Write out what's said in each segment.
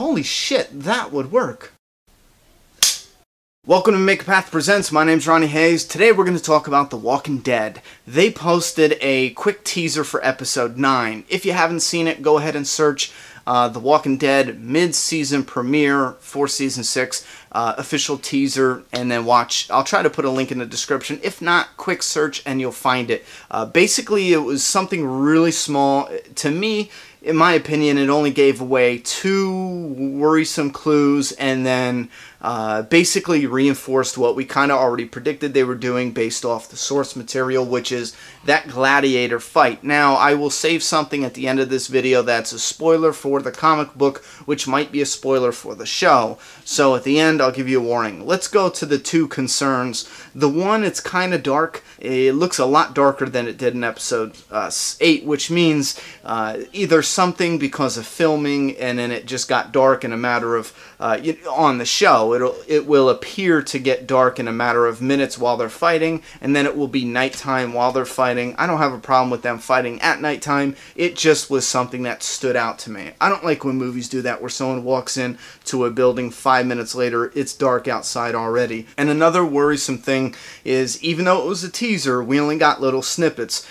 Holy shit, that would work. Welcome to Make a Path Presents, my name's Ronnie Hayes. Today we're going to talk about The Walking Dead. They posted a quick teaser for episode 9. If you haven't seen it, go ahead and search The Walking Dead mid-season premiere for season 6 official teaser, and then watch. I'll try to put a link in the description. If not, quick search and you'll find it. Basically, it was something really small. To me, in my opinion, it only gave away 2 worrisome clues, and then basically reinforced what we kind of already predicted they were doing based off the source material, which is that gladiator fight. Now, I will save something at the end of this video that's a spoiler for the comic book, which might be a spoiler for the show. So at the end, I'll give you a warning. Let's go to the 2 concerns. The one, it's kind of dark. It looks a lot darker than it did in episode 8, which means either something because of filming, and then it just got dark in a matter of on the show. It will appear to get dark in a matter of minutes while they're fighting, and then it will be nighttime while they're fighting. I don't have a problem with them fighting at nighttime. It just was something that stood out to me. I don't like when movies do that, where someone walks in to a building, 5 minutes later it's dark outside already. And another worrisome thing is, even though it was a teaser, we only got little snippets.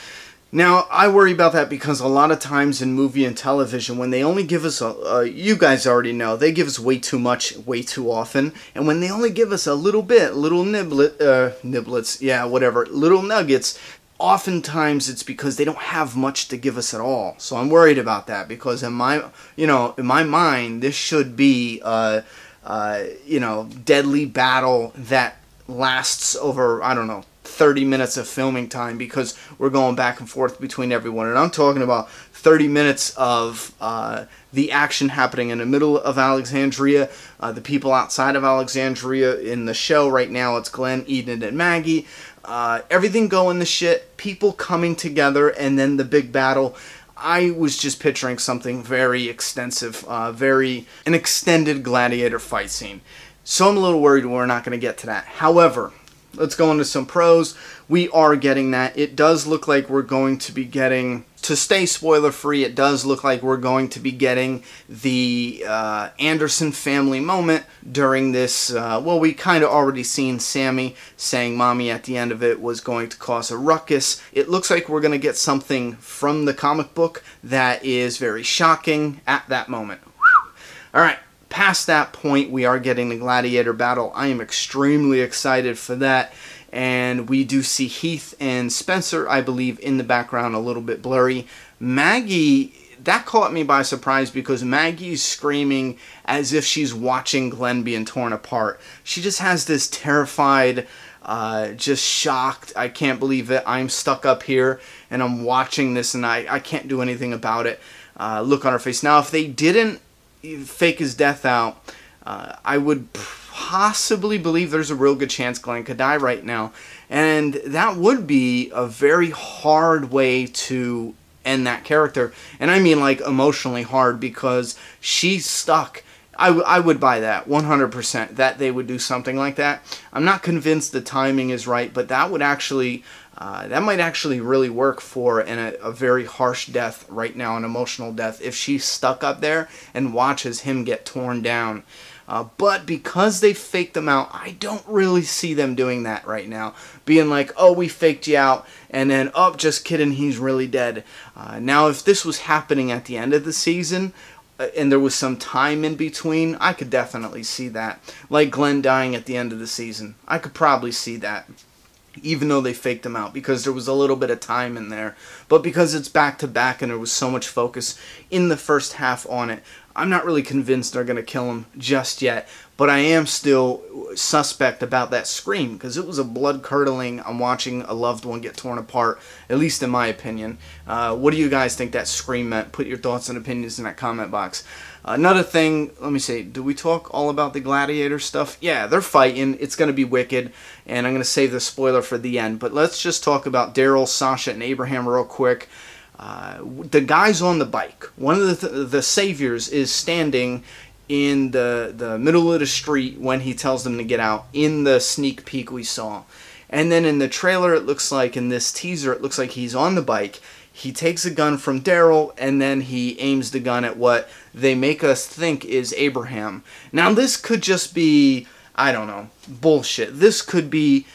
Now, I worry about that because a lot of times in movie and television, when they only give us, you guys already know, they give us way too much, way too often. And when they only give us a little bit, little niblets, yeah, whatever, little nuggets, oftentimes it's because they don't have much to give us at all. So I'm worried about that because in my mind, this should be, deadly battle that lasts over, I don't know, 30 minutes of filming time, because we're going back and forth between everyone. And I'm talking about 30 minutes of the action happening in the middle of Alexandria, the people outside of Alexandria. In the show right now, it's Glenn, Eden, and Maggie. Everything going the shit, people coming together, and then the big battle. I was just picturing something very extensive, an extended gladiator fight scene. So I'm a little worried we're not going to get to that. However, let's go into some pros. We are getting that. It does look like we're going to be getting, to stay spoiler free, it does look like we're going to be getting the Anderson family moment during this. Well, we kind of already seen Sammy saying mommy at the end of it was going to cause a ruckus. It looks like we're going to get something from the comic book that is very shocking at that moment. Whew. All right. Past that point, we are getting the gladiator battle. I am extremely excited for that. And we do see Heath and Spencer, I believe, in the background, a little bit blurry. Maggie, that caught me by surprise because Maggie's screaming as if she's watching Glenn being torn apart. She just has this terrified, just shocked, I can't believe it, I'm stuck up here and I'm watching this and I can't do anything about it look on her face. Now, if they didn't fake his death out, I would possibly believe there's a real good chance Glenn could die right now. And that would be a very hard way to end that character. And I mean, like, emotionally hard, because she's stuck. I would buy that 100%, that they would do something like that. I'm not convinced the timing is right, but that would actually, that might actually really work for a very harsh death right now, an emotional death, if she's stuck up there and watches him get torn down. But because they faked them out, I don't really see them doing that right now. Being like, oh, we faked you out, and then, oh, just kidding, he's really dead. Now, if this was happening at the end of the season, and there was some time in between, I could definitely see that. Like Glenn dying at the end of the season. I could probably see that, even though they faked him out, because there was a little bit of time in there. But because it's back-to-back and there was so much focus in the first half on it, I'm not really convinced they're going to kill him just yet. But I am still suspect about that scream, because it was a blood-curdling, I'm watching a loved one get torn apart, at least in my opinion. What do you guys think that scream meant? Put your thoughts and opinions in that comment box. Another thing, let me see, do we talk all about the gladiator stuff? Yeah, they're fighting, it's going to be wicked, and I'm going to save the spoiler for the end. But let's just talk about Daryl, Sasha, and Abraham real quick. The guys on the bike, one of the saviors is standing in the middle of the street when he tells them to get out, in the sneak peek we saw. And then in the trailer, it looks like, in this teaser, it looks like he's on the bike. He takes a gun from Daryl, and then he aims the gun at what they make us think is Abraham. Now, this could just be, I don't know, bullshit. This could be,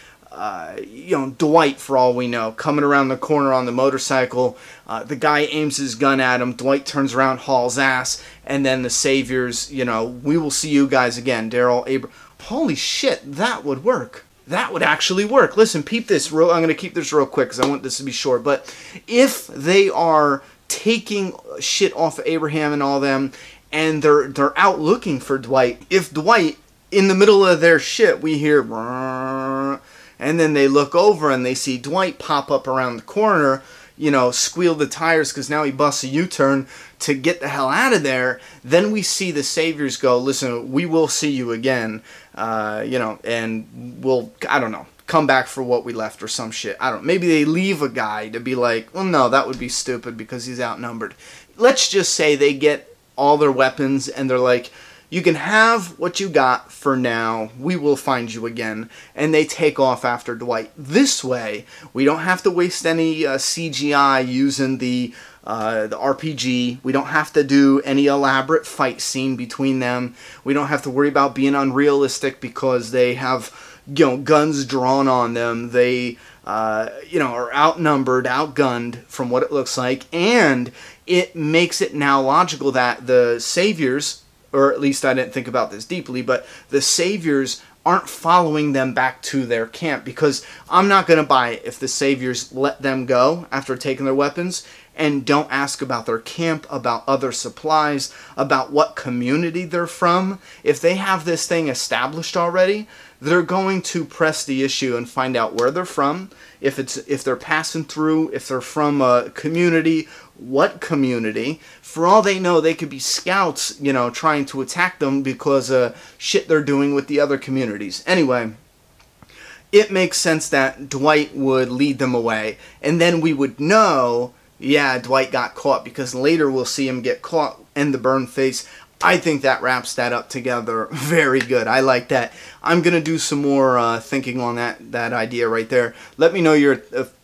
you know, Dwight, for all we know, coming around the corner on the motorcycle. The guy aims his gun at him. Dwight turns around, hauls ass, and then the saviors, you know, we will see you guys again, Daryl, Abraham. Holy shit, that would work. That would actually work. Listen, peep this. I'm going to keep this real quick because I want this to be short. But if they are taking shit off of Abraham and all them, and they're out looking for Dwight, if Dwight, in the middle of their shit, we hear, and then they look over and they see Dwight pop up around the corner, you know, squeal the tires because now he busts a U-turn to get the hell out of there. Then we see the saviors go, listen, we will see you again, you know, and we'll, I don't know, come back for what we left or some shit. I don't know. Maybe they leave a guy to be like, well, no, that would be stupid because he's outnumbered. Let's just say they get all their weapons and they're like, you can have what you got for now. We will find you again. And they take off after Dwight. This way, we don't have to waste any CGI using the RPG. We don't have to do any elaborate fight scene between them. We don't have to worry about being unrealistic because they have, you know, guns drawn on them. They, you know, are outnumbered, outgunned from what it looks like. And it makes it now logical that the saviors, or at least I didn't think about this deeply, but the saviors aren't following them back to their camp, because I'm not going to buy it if the saviors let them go after taking their weapons and don't ask about their camp, about other supplies, about what community they're from. If they have this thing established already, they're going to press the issue and find out where they're from, if they're passing through, if they're from a community, what community. For all they know, they could be scouts, you know, trying to attack them because of shit they're doing with the other communities. Anyway, it makes sense that Dwight would lead them away, and then we would know, yeah, Dwight got caught, because later we'll see him get caught and the burn face. I think that wraps that up together very good. I like that. I'm going to do some more thinking on that idea right there. Let me know your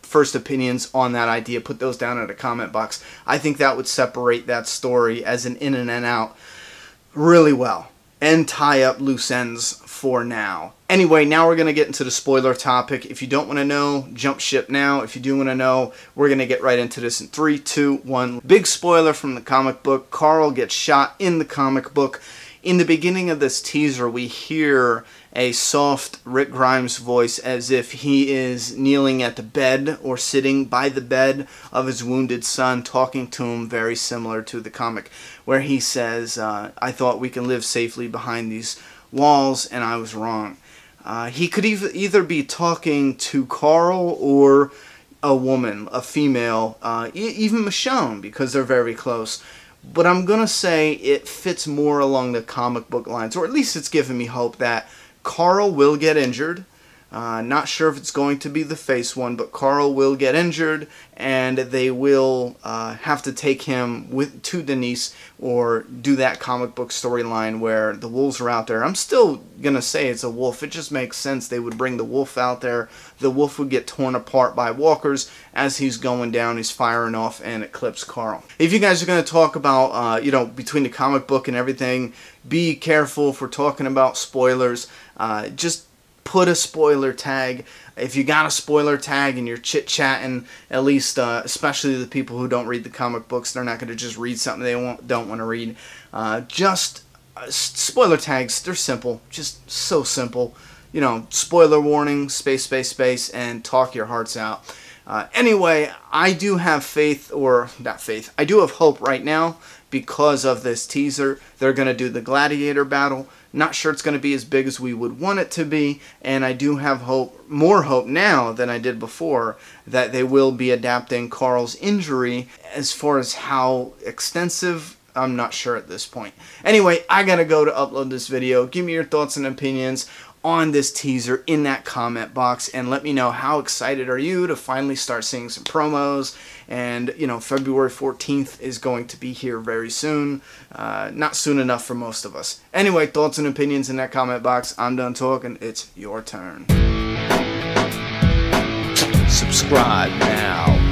first opinions on that idea. Put those down in the comment box. I think that would separate that story as an in and an out really well and tie up loose ends for now. Anyway, now we're going to get into the spoiler topic. If you don't want to know, jump ship now. If you do want to know, we're going to get right into this in 3, 2, 1. Big spoiler from the comic book. Carl gets shot in the comic book. In the beginning of this teaser, we hear a soft Rick Grimes voice as if he is kneeling at the bed or sitting by the bed of his wounded son, talking to him, very similar to the comic, where he says, I thought we can live safely behind these walls, and I was wrong. He could either be talking to Carl or a woman, a female, even Michonne, because they're very close. But I'm going to say it fits more along the comic book lines, or at least it's given me hope that Carl will get injured. Not sure if it's going to be the face one, but Carl will get injured, and they will have to take him to Denise or do that comic book storyline where the wolves are out there. I'm still going to say it's a wolf. It just makes sense. They would bring the wolf out there. The wolf would get torn apart by walkers. As he's going down, he's firing off and it clips Carl. If you guys are going to talk about, you know, between the comic book and everything, be careful if we're talking about spoilers. Just put a spoiler tag. If you got a spoiler tag and you're chit-chatting, at least, especially the people who don't read the comic books, they're not going to just read something they don't want to read. Spoiler tags, they're simple. Just so simple. You know, spoiler warning, space, space, space, and talk your hearts out. Anyway, I do have faith, or not faith, I do have hope right now because of this teaser. They're going to do the gladiator battle. Not sure it's going to be as big as we would want it to be, and I do have hope, more hope now than I did before, that they will be adapting Carl's injury. As far as how extensive, I'm not sure at this point. Anyway, I got to go to upload this video. Give me your thoughts and opinions on this teaser in that comment box, and let me know how excited are you to finally start seeing some promos. And you know, February 14th is going to be here very soon, not soon enough for most of us. Anyway, thoughts and opinions in that comment box. I'm done talking. It's your turn. Subscribe now.